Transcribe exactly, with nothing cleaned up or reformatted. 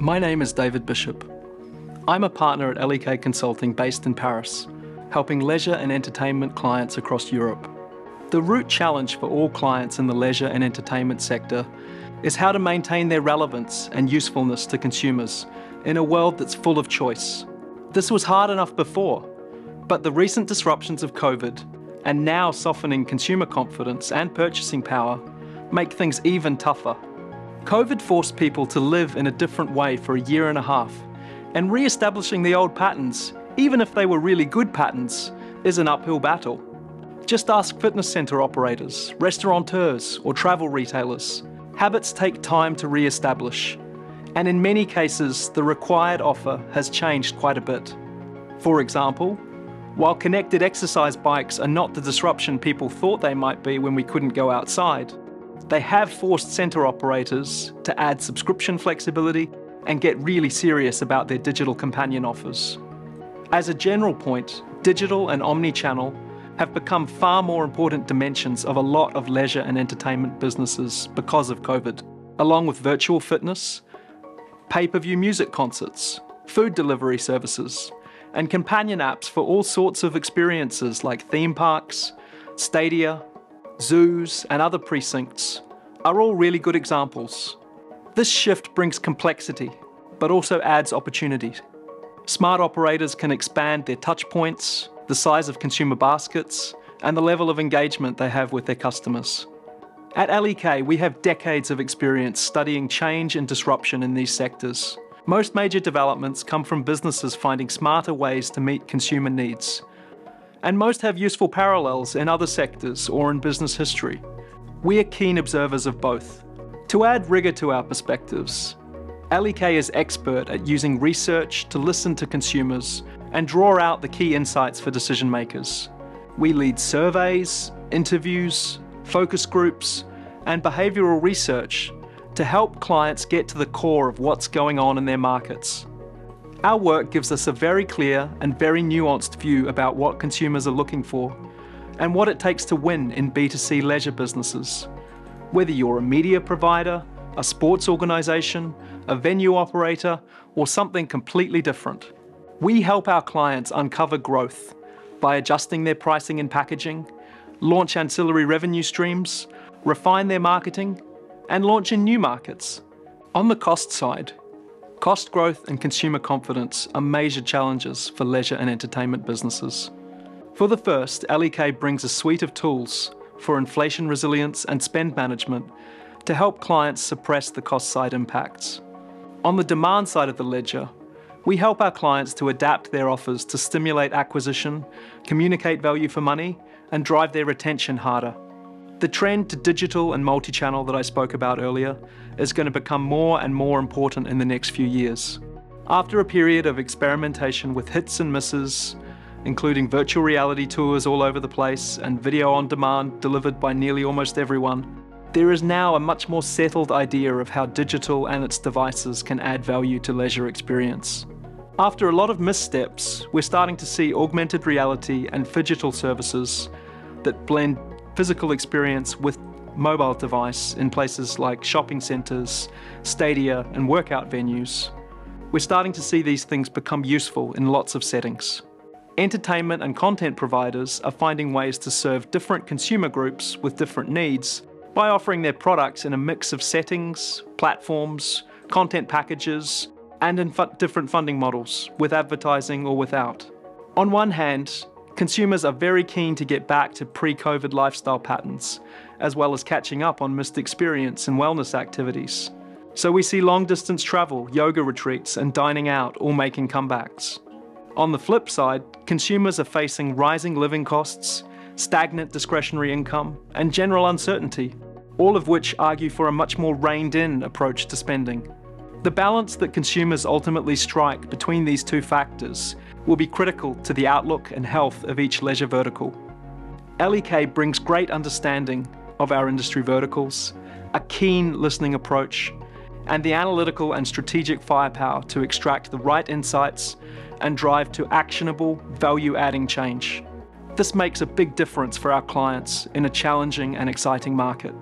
My name is David Bishop. I'm a partner at L E K Consulting based in Paris, helping leisure and entertainment clients across Europe. The root challenge for all clients in the leisure and entertainment sector is how to maintain their relevance and usefulness to consumers in a world that's full of choice. This was hard enough before, but the recent disruptions of COVID and now softening consumer confidence and purchasing power make things even tougher. COVID forced people to live in a different way for a year and a half, and re-establishing the old patterns, even if they were really good patterns, is an uphill battle. Just ask fitness centre operators, restaurateurs, or travel retailers. Habits take time to re-establish, and in many cases, the required offer has changed quite a bit. For example, while connected exercise bikes are not the disruption people thought they might be when we couldn't go outside, they have forced centre operators to add subscription flexibility and get really serious about their digital companion offers. As a general point, digital and omni-channel have become far more important dimensions of a lot of leisure and entertainment businesses because of COVID, along with virtual fitness, pay-per-view music concerts, food delivery services, and companion apps for all sorts of experiences like theme parks, stadia, zoos and other precincts are all really good examples. This shift brings complexity, but also adds opportunity. Smart operators can expand their touch points, the size of consumer baskets, and the level of engagement they have with their customers. At L E K, we have decades of experience studying change and disruption in these sectors. Most major developments come from businesses finding smarter ways to meet consumer needs, and most have useful parallels in other sectors or in business history. We are keen observers of both. To add rigour to our perspectives, L E K is expert at using research to listen to consumers and draw out the key insights for decision makers. We lead surveys, interviews, focus groups, and behavioural research to help clients get to the core of what's going on in their markets. Our work gives us a very clear and very nuanced view about what consumers are looking for and what it takes to win in B two C leisure businesses. Whether you're a media provider, a sports organisation, a venue operator, or something completely different, we help our clients uncover growth by adjusting their pricing and packaging, launch ancillary revenue streams, refine their marketing, and launch in new markets. On the cost side, cost growth and consumer confidence are major challenges for leisure and entertainment businesses. For the first, L E K brings a suite of tools for inflation resilience and spend management to help clients suppress the cost side impacts. On the demand side of the ledger, we help our clients to adapt their offers to stimulate acquisition, communicate value for money, and drive their retention harder. The trend to digital and multi-channel that I spoke about earlier is going to become more and more important in the next few years. After a period of experimentation with hits and misses, including virtual reality tours all over the place and video on demand delivered by nearly almost everyone, there is now a much more settled idea of how digital and its devices can add value to leisure experience. After a lot of missteps, we're starting to see augmented reality and phygital services that blend physical experience with mobile device in places like shopping centres, stadia and workout venues. We're starting to see these things become useful in lots of settings. Entertainment and content providers are finding ways to serve different consumer groups with different needs by offering their products in a mix of settings, platforms, content packages, and in fu- different funding models, with advertising or without. On one hand, consumers are very keen to get back to pre-COVID lifestyle patterns, as well as catching up on missed experience and wellness activities. So we see long-distance travel, yoga retreats, and dining out all making comebacks. On the flip side, consumers are facing rising living costs, stagnant discretionary income, and general uncertainty, all of which argue for a much more reined-in approach to spending. The balance that consumers ultimately strike between these two factors will be critical to the outlook and health of each leisure vertical. L E K brings great understanding of our industry verticals, a keen listening approach, and the analytical and strategic firepower to extract the right insights and drive to actionable, value-adding change. This makes a big difference for our clients in a challenging and exciting market.